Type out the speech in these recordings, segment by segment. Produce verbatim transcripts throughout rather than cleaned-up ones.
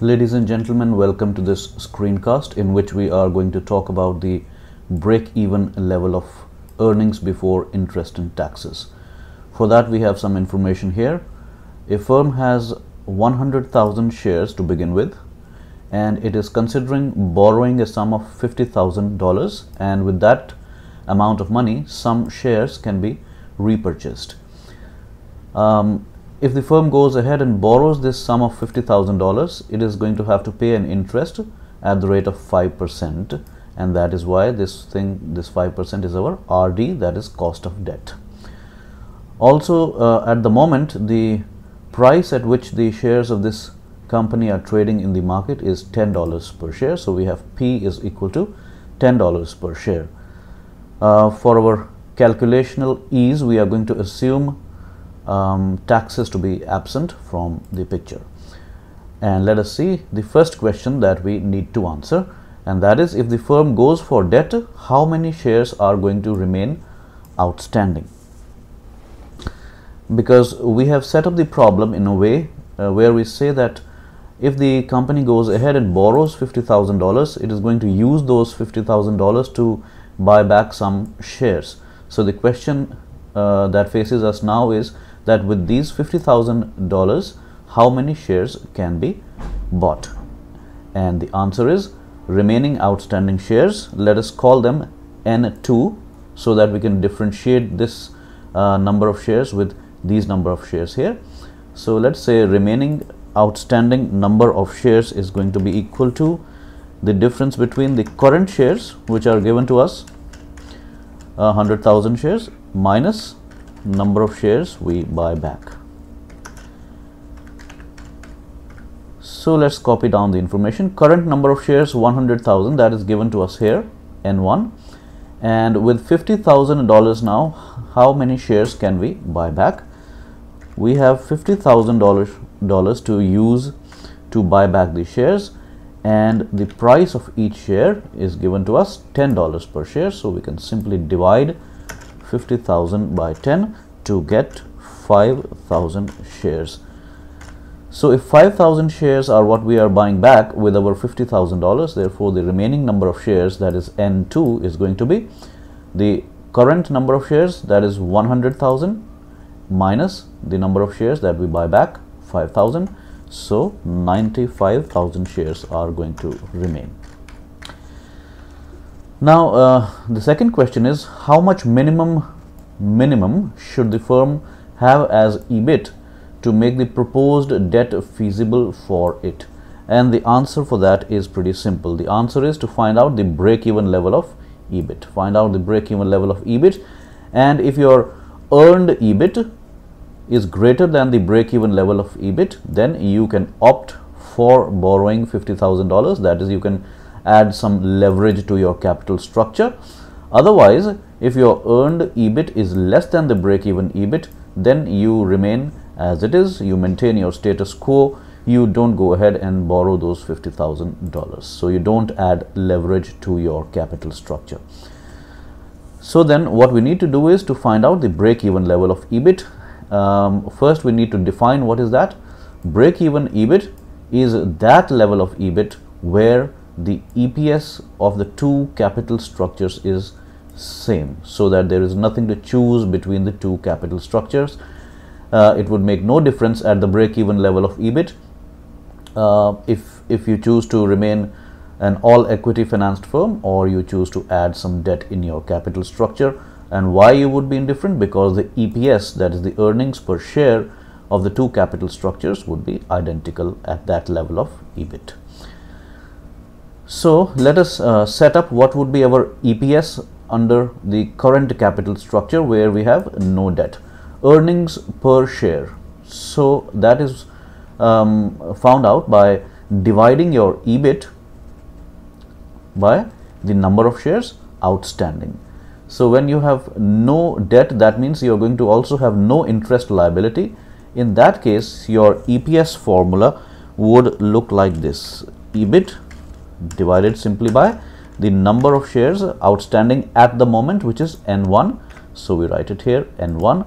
Ladies and gentlemen, welcome to this screencast in which we are going to talk about the break-even level of earnings before interest and taxes. For that we have some information here. A firm has one hundred thousand shares to begin with, and it is considering borrowing a sum of fifty thousand dollars, and with that amount of money some shares can be repurchased. Um, If the firm goes ahead and borrows this sum of fifty thousand dollars, it is going to have to pay an interest at the rate of five percent, and that is why this thing, this five percent is our R D, that is cost of debt. Also, uh, at the moment, the price at which the shares of this company are trading in the market is ten dollars per share, so we have P is equal to ten dollars per share. Uh, for our calculational ease, we are going to assume Um, taxes to be absent from the picture, and let us see the first question that we need to answer, and that is, if the firm goes for debt, how many shares are going to remain outstanding? Because we have set up the problem in a way uh, where we say that if the company goes ahead and borrows fifty thousand dollars, it is going to use those fifty thousand dollars to buy back some shares. So the question uh, that faces us now is that with these fifty thousand dollars, how many shares can be bought? And the answer is remaining outstanding shares. Let us call them N two so that we can differentiate this uh, number of shares with these number of shares here. So let's say remaining outstanding number of shares is going to be equal to the difference between the current shares, which are given to us one hundred thousand shares, minus number of shares we buy back. So let's copy down the information. Current number of shares one hundred thousand, that is given to us here, N one, and with fifty thousand dollars now, how many shares can we buy back? We have fifty thousand dollars to use to buy back the shares, and the price of each share is given to us ten dollars per share, so we can simply divide fifty thousand by ten to get five thousand shares. So if five thousand shares are what we are buying back with our fifty thousand dollars, therefore the remaining number of shares, that is N two, is going to be the current number of shares, that is one hundred thousand, minus the number of shares that we buy back, five thousand, so ninety-five thousand shares are going to remain. Now, uh, the second question is, how much minimum minimum should the firm have as EBIT to make the proposed debt feasible for it? And the answer for that is pretty simple. The answer is to find out the break-even level of EBIT. Find out the break-even level of EBIT, and if your earned EBIT is greater than the break-even level of EBIT, then you can opt for borrowing fifty thousand dollars. That is, you can add some leverage to your capital structure. Otherwise, if your earned EBIT is less than the break-even EBIT, then you remain as it is, you maintain your status quo, you don't go ahead and borrow those fifty thousand dollars. So you don't add leverage to your capital structure. So then what we need to do is to find out the break-even level of EBIT. Um, first we need to define what is that. Break-even EBIT is that level of EBIT where the E P S of the two capital structures is same, so that there is nothing to choose between the two capital structures. Uh, it would make no difference at the break-even level of EBIT uh, if if you choose to remain an all equity financed firm or you choose to add some debt in your capital structure. And why you would be indifferent? Because the E P S, that is the earnings per share of the two capital structures, would be identical at that level of EBIT. So let us uh, set up what would be our E P S under the current capital structure where we have no debt. Earnings per share. So that is um, found out by dividing your EBIT by the number of shares outstanding. So when you have no debt, that means you are going to also have no interest liability. In that case, your E P S formula would look like this. EBIT divided simply by the number of shares outstanding at the moment, which is N one. So we write it here, N one,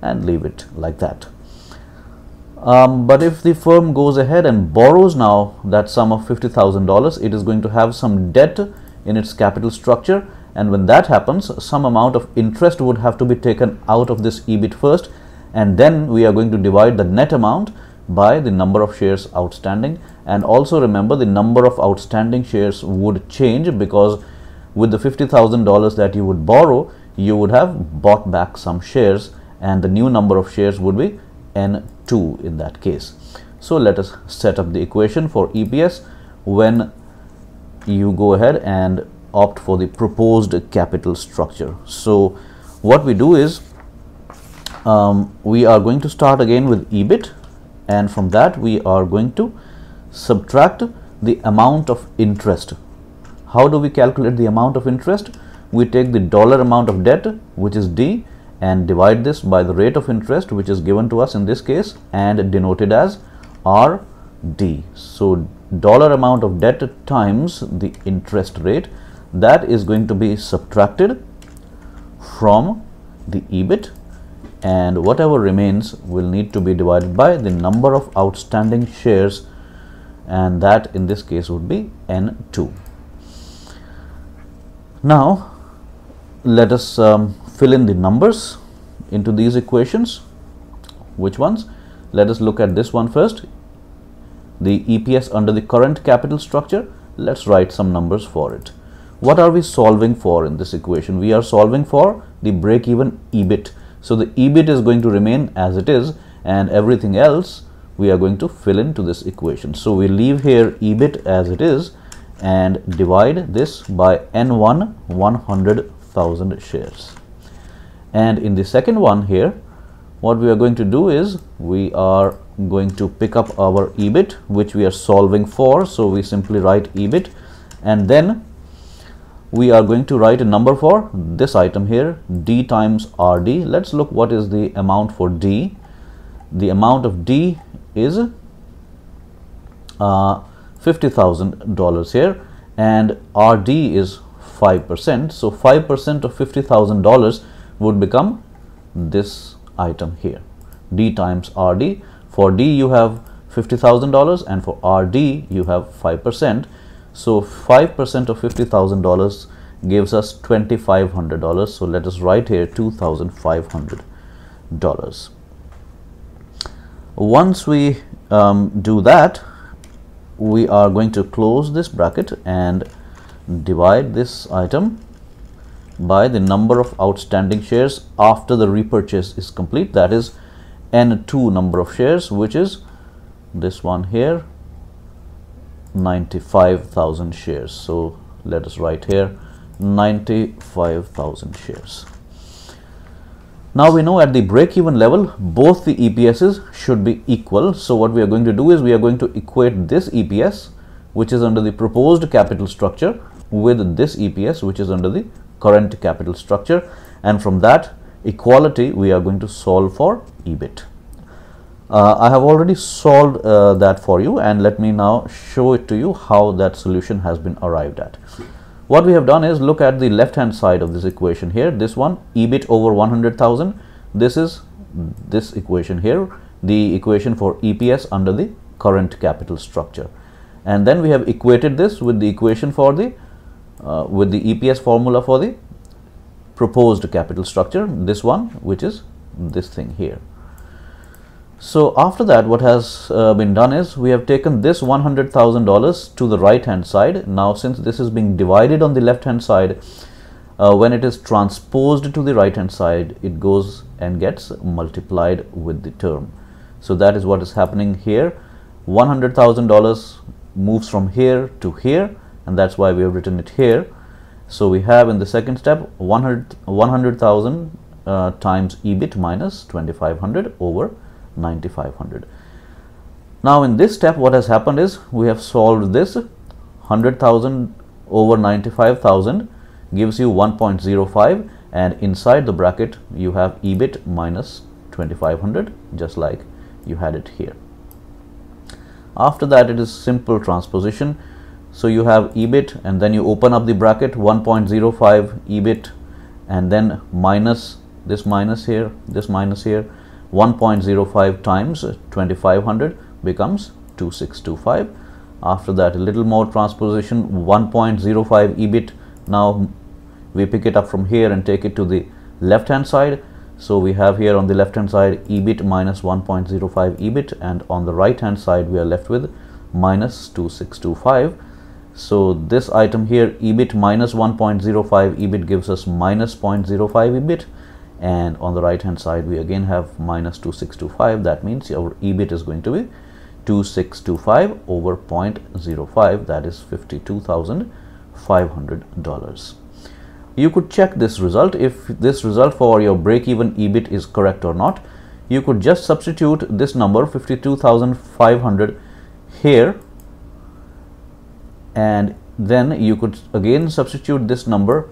and leave it like that. Um, but if the firm goes ahead and borrows now that sum of fifty thousand dollars, it is going to have some debt in its capital structure, and when that happens, some amount of interest would have to be taken out of this E B I T first, and then we are going to divide the net amount by the number of shares outstanding. And also remember, the number of outstanding shares would change, because with the fifty thousand dollars that you would borrow, you would have bought back some shares, and the new number of shares would be N two in that case. So let us set up the equation for E P S when you go ahead and opt for the proposed capital structure. So what we do is, um, we are going to start again with E B I T, and from that we are going to subtract the amount of interest. How do we calculate the amount of interest? We take the dollar amount of debt, which is D, and divide this by the rate of interest, which is given to us in this case and denoted as R D. So dollar amount of debt times the interest rate, that is going to be subtracted from the E B I T, and whatever remains will need to be divided by the number of outstanding shares, and that in this case would be N two. Now let us um, fill in the numbers into these equations. Which ones? Let us look at this one first, the E P S under the current capital structure. Let's write some numbers for it. What are we solving for in this equation? We are solving for the break-even E B I T. So the E B I T is going to remain as it is, and everything else we are going to fill into this equation. So we leave here E B I T as it is and divide this by N one, one hundred thousand shares. And in the second one here, what we are going to do is, we are going to pick up our E B I T, which we are solving for. So we simply write E B I T, and then we are going to write a number for this item here, D times R D. Let's look what is the amount for D. The amount of D is uh, fifty thousand dollars here, and R D is five percent. So five percent of fifty thousand dollars would become this item here, D times R D. For D you have fifty thousand dollars, and for R D you have five percent. So five percent of fifty thousand dollars gives us two thousand five hundred dollars. So let us write here two thousand five hundred dollars. Once we um, do that, we are going to close this bracket and divide this item by the number of outstanding shares after the repurchase is complete, that is N two number of shares, which is this one here, ninety-five thousand shares. So let us write here ninety-five thousand shares. Now we know at the break-even level both the E P Ss should be equal. So what we are going to do is, we are going to equate this E P S, which is under the proposed capital structure, with this E P S, which is under the current capital structure, and from that equality we are going to solve for E B I T. Uh, I have already solved uh, that for you, and let me now show it to you how that solution has been arrived at. What we have done is, look at the left hand side of this equation here, this one, E B I T over one hundred thousand. This is this equation here, the equation for E P S under the current capital structure, and then we have equated this with the equation for the uh, with the E P S formula for the proposed capital structure, this one, which is this thing here. So after that, what has uh, been done is, we have taken this one hundred thousand dollars to the right hand side. Now since this is being divided on the left hand side, uh, when it is transposed to the right hand side, it goes and gets multiplied with the term. So that is what is happening here. one hundred thousand dollars moves from here to here, and that's why we have written it here. So we have in the second step one hundred thousand uh, times E B I T minus two thousand five hundred over nine thousand five hundred. Now in this step, what has happened is, we have solved this. One hundred thousand over ninety-five thousand gives you one point zero five, and inside the bracket you have E B I T minus two thousand five hundred, just like you had it here. After that, it is simple transposition. So you have E B I T, and then you open up the bracket, one point zero five E B I T, and then minus this minus here, this minus here, one point zero five times twenty-five hundred becomes two thousand six hundred twenty-five. After that, a little more transposition, one point zero five E B I T. Now we pick it up from here and take it to the left hand side. So we have here on the left hand side E B I T minus one point zero five E B I T, and on the right hand side we are left with minus two thousand six hundred twenty-five. So this item here, E B I T minus one point zero five E B I T, gives us minus zero point zero five E B I T, and on the right hand side we again have minus two thousand six hundred twenty-five. That means our E B I T is going to be two thousand six hundred twenty-five over zero point zero five, that is fifty-two thousand five hundred dollars. You could check this result, if this result for your break-even E B I T is correct or not. You could just substitute this number fifty-two thousand five hundred here, and then you could again substitute this number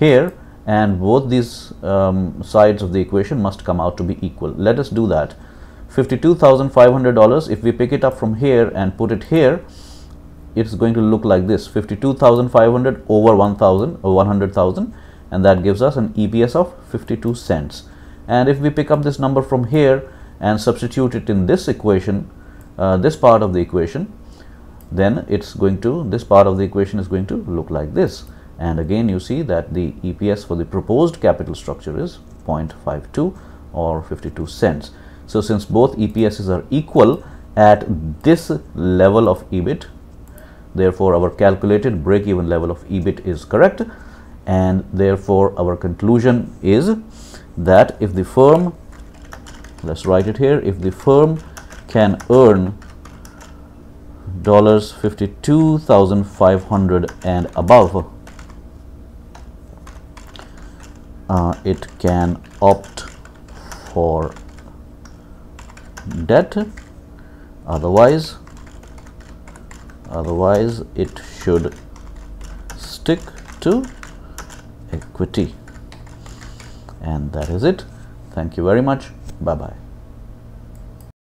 here, and both these um, sides of the equation must come out to be equal. Let us do that. fifty-two thousand five hundred dollars, if we pick it up from here and put it here, it's going to look like this, fifty-two thousand five hundred over one thousand or one hundred thousand, and that gives us an E P S of fifty-two cents. And if we pick up this number from here and substitute it in this equation, uh, this part of the equation, then it's going to, this part of the equation is going to look like this. And again you see that the E P S for the proposed capital structure is zero point five two or fifty-two cents. So since both E P Ss are equal at this level of E B I T, therefore our calculated break-even level of E B I T is correct, and therefore our conclusion is that if the firm, let's write it here, if the firm can earn dollars fifty-two thousand five hundred and above, uh, it can opt for debt, otherwise Otherwise, it should stick to equity. And that is it. Thank you very much. Bye-bye.